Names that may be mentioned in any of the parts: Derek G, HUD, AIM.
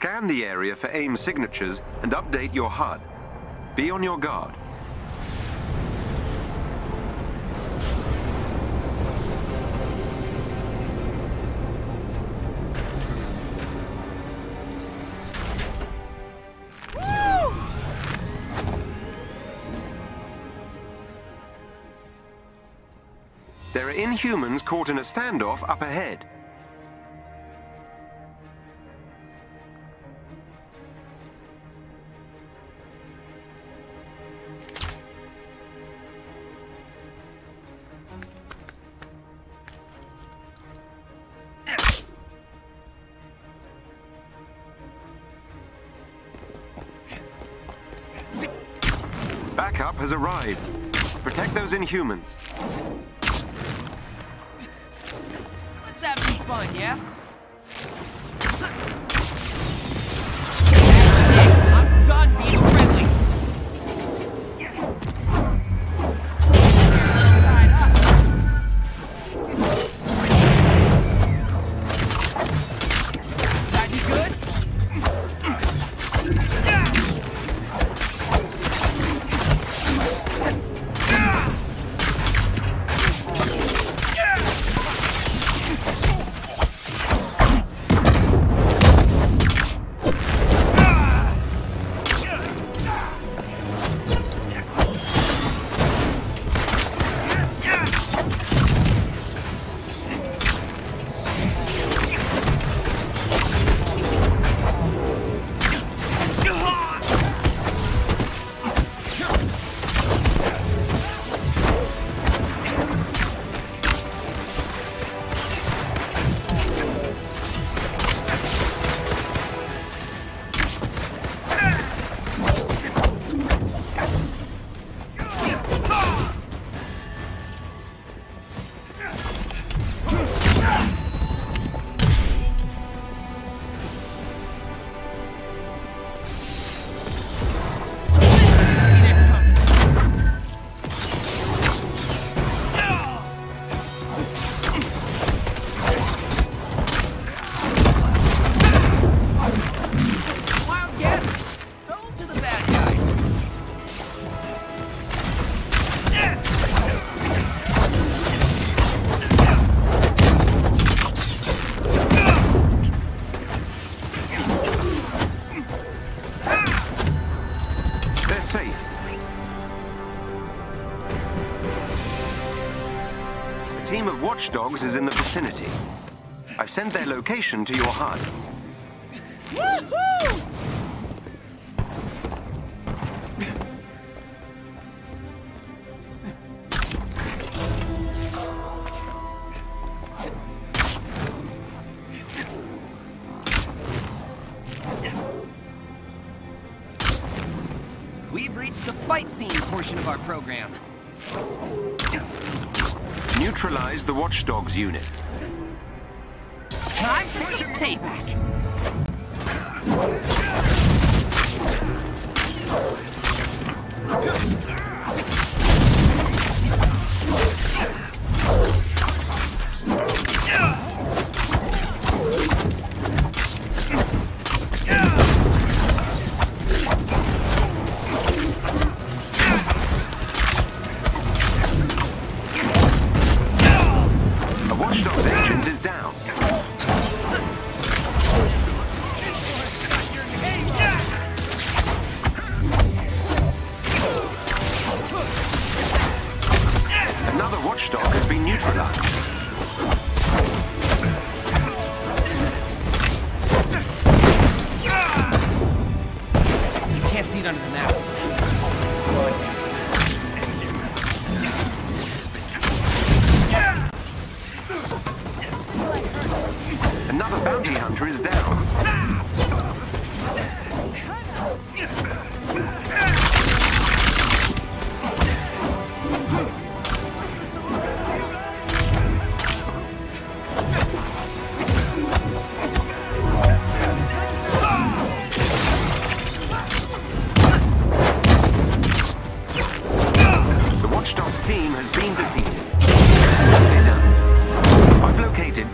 Scan the area for AIM signatures and update your HUD. Be on your guard. There are inhumans caught in a standoff up ahead. Backup has arrived. Protect those inhumans. Let's have some fun, yeah? I'm done being friendly. Glad you good? A team of watchdogs is in the vicinity. I've sent their location to your HUD. Woohoo! We've reached the fight scene portion of our program. Neutralize the watchdogs unit. Time for some payback. Under the mask. Another bounty hunter is down.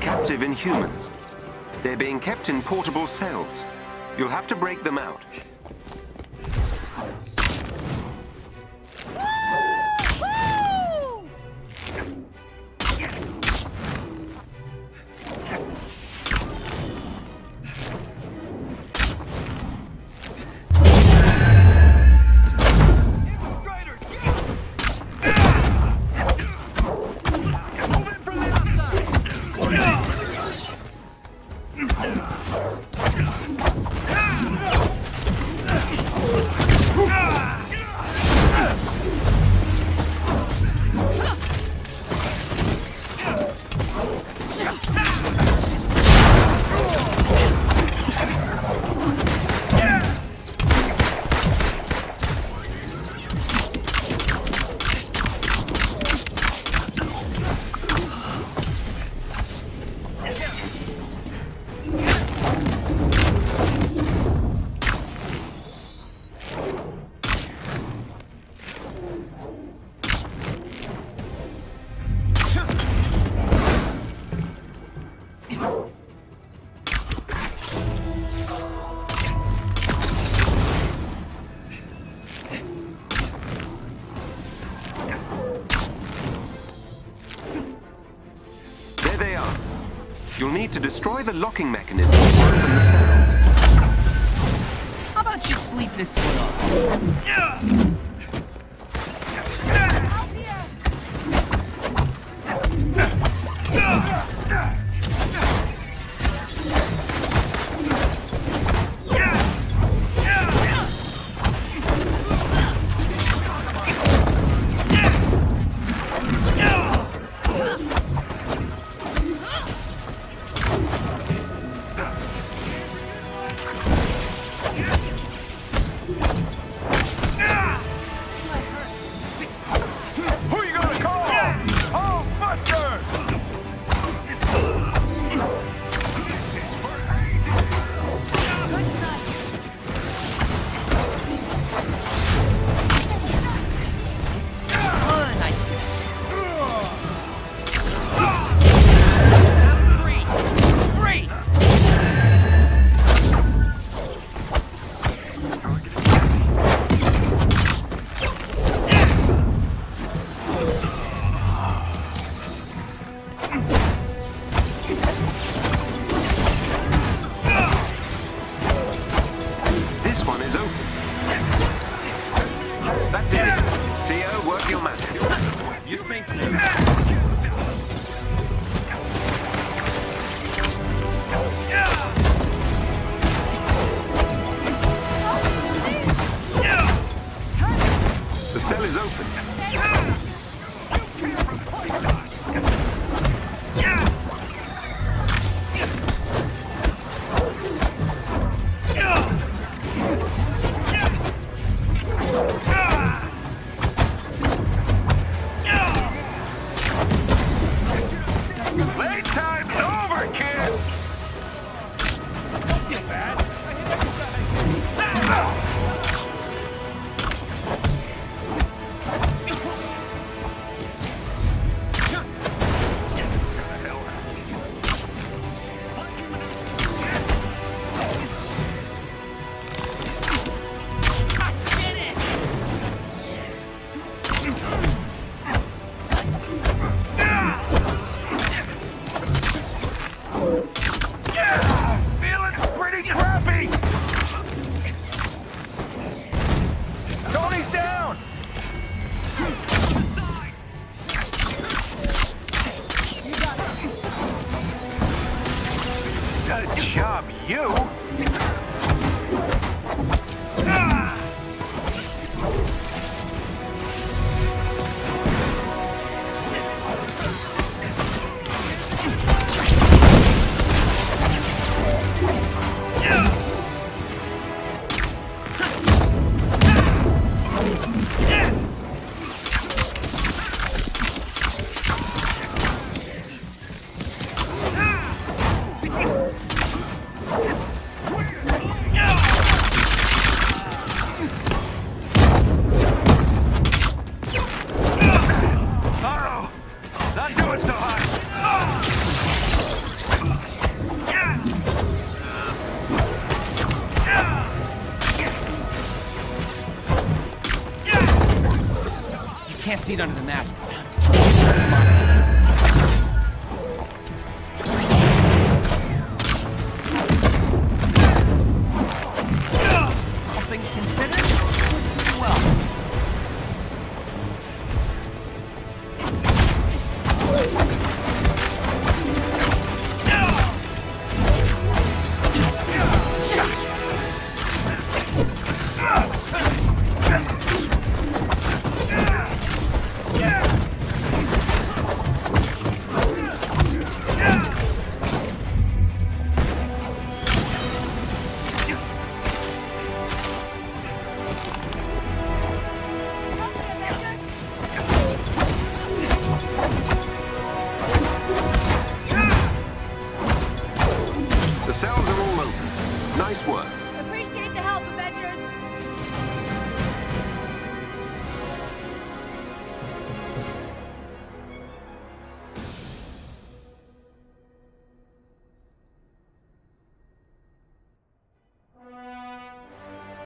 Captive inhumans. They're being kept in portable cells. You'll have to break them out. You'll need to destroy the locking mechanism to open the cells. How about you sleep this one off? Yeah. can't see it under the mask. All things considered, we're doing well. The cells are all open. Nice work. Appreciate that.